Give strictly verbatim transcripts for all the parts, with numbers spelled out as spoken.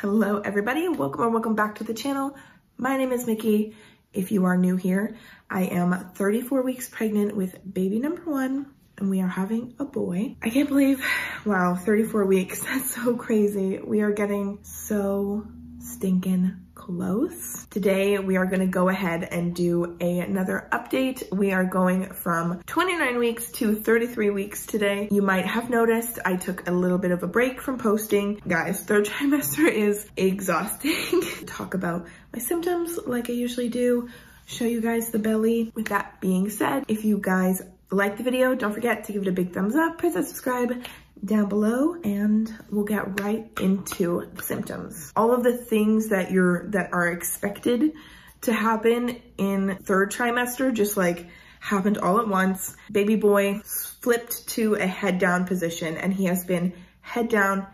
Hello everybody, welcome or welcome back to the channel. My name is Mickey. If you are new here, I am thirty-four weeks pregnant with baby number one and we are having a boy. I can't believe, wow, thirty-four weeks, that's so crazy. We are getting so stinking close. Today we are going to go ahead and do a, another update. We are going from twenty-nine weeks to thirty-three weeks today. You might have noticed I took a little bit of a break from posting. Guys, third trimester is exhausting. Talk about my symptoms like I usually do, show you guys the belly. With that being said, if you guys like the video, don't forget to give it a big thumbs up, press that subscribe down below, and we'll get right into the symptoms. All of the things that you're that are expected to happen in third trimester just like happened all at once. Baby boy flipped to a head down position and he has been head down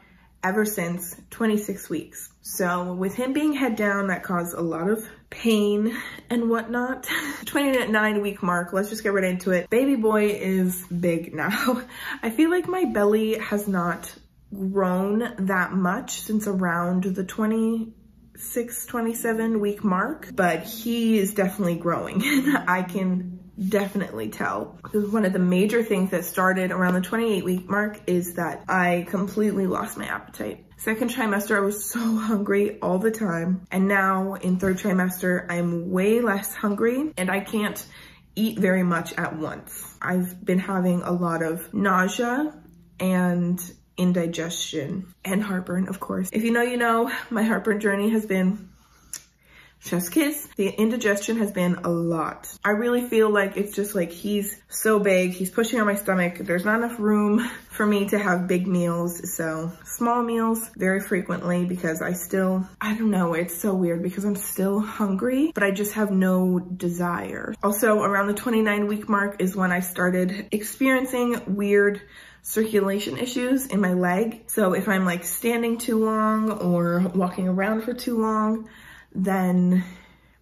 ever since twenty-six weeks. So with him being head down, that caused a lot of pain and whatnot. twenty-nine week mark, let's just get right into it. Baby boy is big now. I feel like my belly has not grown that much since around the twenty-six, twenty-seven week mark, but he is definitely growing. I can definitely tell. One of the major things that started around the twenty-eight week mark is that I completely lost my appetite. Second trimester, I was so hungry all the time. And now in third trimester, I'm way less hungry and I can't eat very much at once. I've been having a lot of nausea and indigestion and heartburn, of course. If you know, you know, my heartburn journey has been chef's kiss. The indigestion has been a lot. I really feel like it's just like he's so big, he's pushing on my stomach. There's not enough room for me to have big meals, so small meals very frequently because I still, I don't know, it's so weird because I'm still hungry, but I just have no desire. Also, around the twenty-nine week mark is when I started experiencing weird circulation issues in my leg. So if I'm like standing too long or walking around for too long, then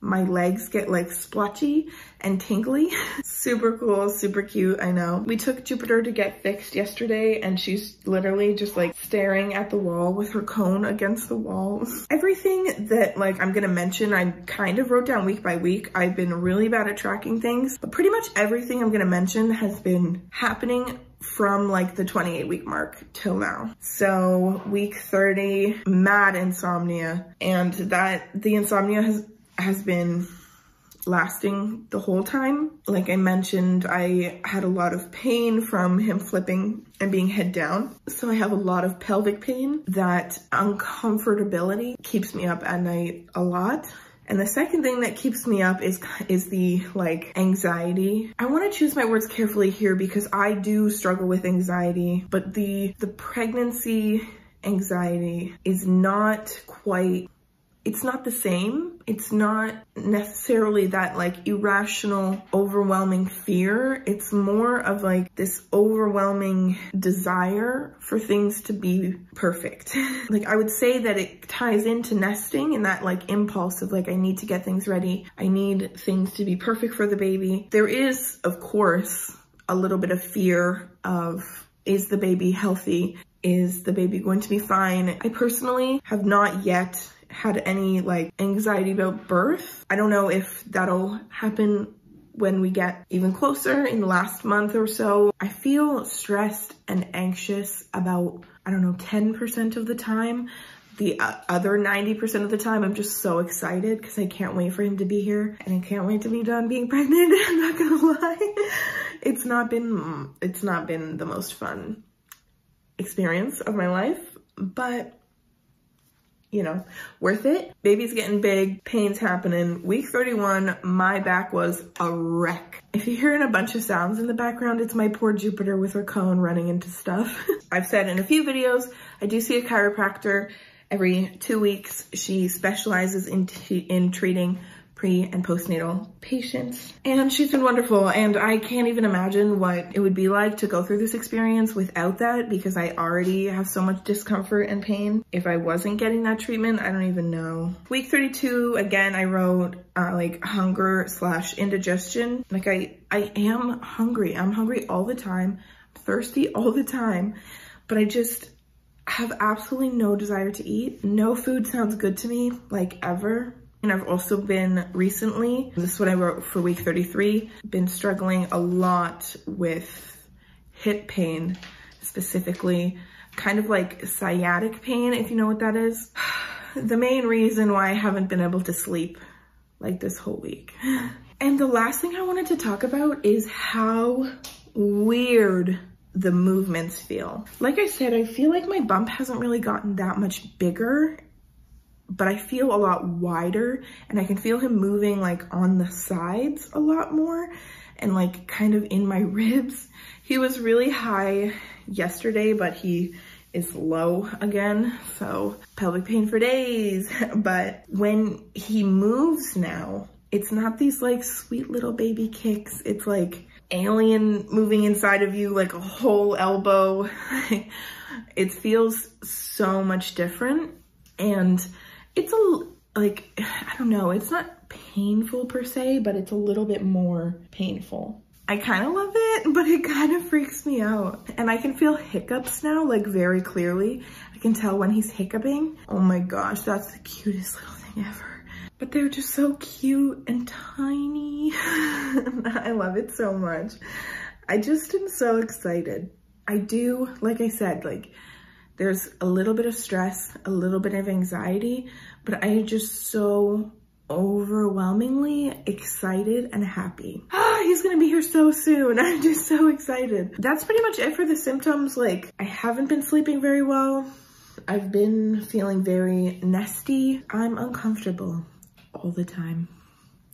my legs get like splotchy and tingly. Super cool, super cute, I know. We took Jupiter to get fixed yesterday and she's literally just like staring at the wall with her cone against the wall. Everything that like I'm gonna mention, I kind of wrote down week by week. I've been really bad at tracking things, but pretty much everything I'm gonna mention has been happening from like the twenty-eight week mark till now. So week thirty, mad insomnia, and that the insomnia has has been lasting the whole time. Like I mentioned, I had a lot of pain from him flipping and being head down. So I have a lot of pelvic pain. That uncomfortability keeps me up at night a lot. And the second thing that keeps me up is is the like anxiety. I want to choose my words carefully here because I do struggle with anxiety, but the the pregnancy anxiety is not quite, it's not the same. It's not necessarily that like irrational, overwhelming fear. It's more of like this overwhelming desire for things to be perfect. Like I would say that it ties into nesting and that like impulse of like, I need to get things ready. I need things to be perfect for the baby. There is, of course, a little bit of fear of, is the baby healthy? Is the baby going to be fine? I personally have not yet had any like anxiety about birth. I don't know if that'll happen when we get even closer in the last month or so. I feel stressed and anxious about, I don't know, ten percent of the time. The uh, other ninety percent of the time, I'm just so excited because I can't wait for him to be here and I can't wait to be done being pregnant. I'm not gonna lie. It's not been, it's not been the most fun experience of my life, but you know, worth it. Baby's getting big, pain's happening. Week thirty-one, my back was a wreck. If you're hearing a bunch of sounds in the background, it's my poor Jupiter with her cone running into stuff. I've said in a few videos, I do see a chiropractor every two weeks. She specializes in, in treating pre and postnatal patients. And she's been wonderful. And I can't even imagine what it would be like to go through this experience without that because I already have so much discomfort and pain. If I wasn't getting that treatment, I don't even know. Week thirty-two, again, I wrote uh, like hunger slash indigestion. Like I, I am hungry. I'm hungry all the time, thirsty all the time, but I just, I have absolutely no desire to eat. No food sounds good to me, like ever. And I've also been recently, this is what I wrote for week thirty-three, been struggling a lot with hip pain, specifically kind of like sciatic pain, if you know what that is. The main reason why I haven't been able to sleep like this whole week. And the last thing I wanted to talk about is how weird the movements feel. Like I said, I feel like my bump hasn't really gotten that much bigger, but I feel a lot wider, and I can feel him moving like on the sides a lot more and like kind of in my ribs. He was really high yesterday, but he is low again, so pelvic pain for days. But when he moves now, it's not these like sweet little baby kicks. It's like alien moving inside of you, like a whole elbow. It feels so much different. And it's a, like, I don't know, it's not painful per se, but it's a little bit more painful. I kind of love it, but it kind of freaks me out. And I can feel hiccups now, like very clearly. I can tell when he's hiccuping. Oh my gosh, that's the cutest little thing ever. But they're just so cute and tiny. I love it so much. I just am so excited. I do, like I said, like, there's a little bit of stress, a little bit of anxiety, but I'm just so overwhelmingly excited and happy. Ah, he's gonna be here so soon. I'm just so excited. That's pretty much it for the symptoms. Like, I haven't been sleeping very well. I've been feeling very nasty. I'm uncomfortable all the time.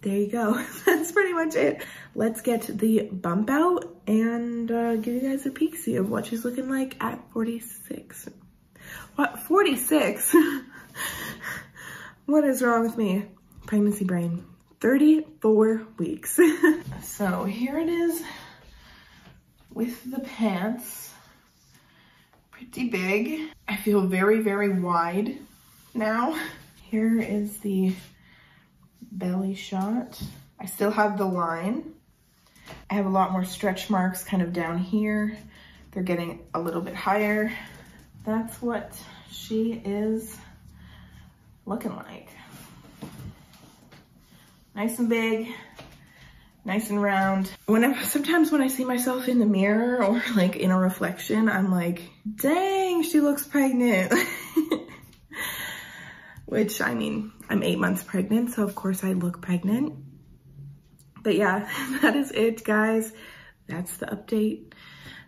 There you go. That's pretty much it. Let's get the bump out and uh, give you guys a peek-see of what she's looking like at forty-six. What, forty-six? What is wrong with me? Pregnancy brain. thirty-four weeks. So here it is with the pants. Pretty big. I feel very, very wide now. Here is the belly shot. I still have the line. I have a lot more stretch marks kind of down here. They're getting a little bit higher. That's what she is looking like. Nice and big, nice and round. When I, sometimes when I see myself in the mirror or like in a reflection, I'm like, dang, she looks pregnant. Which, I mean, I'm eight months pregnant, so of course I look pregnant. But yeah, that is it, guys. That's the update.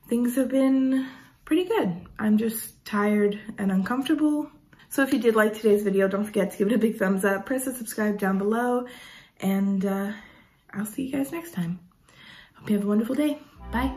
Things have been pretty good. I'm just tired and uncomfortable. So if you did like today's video, don't forget to give it a big thumbs up. Press the subscribe down below, and uh, I'll see you guys next time. Hope you have a wonderful day. Bye.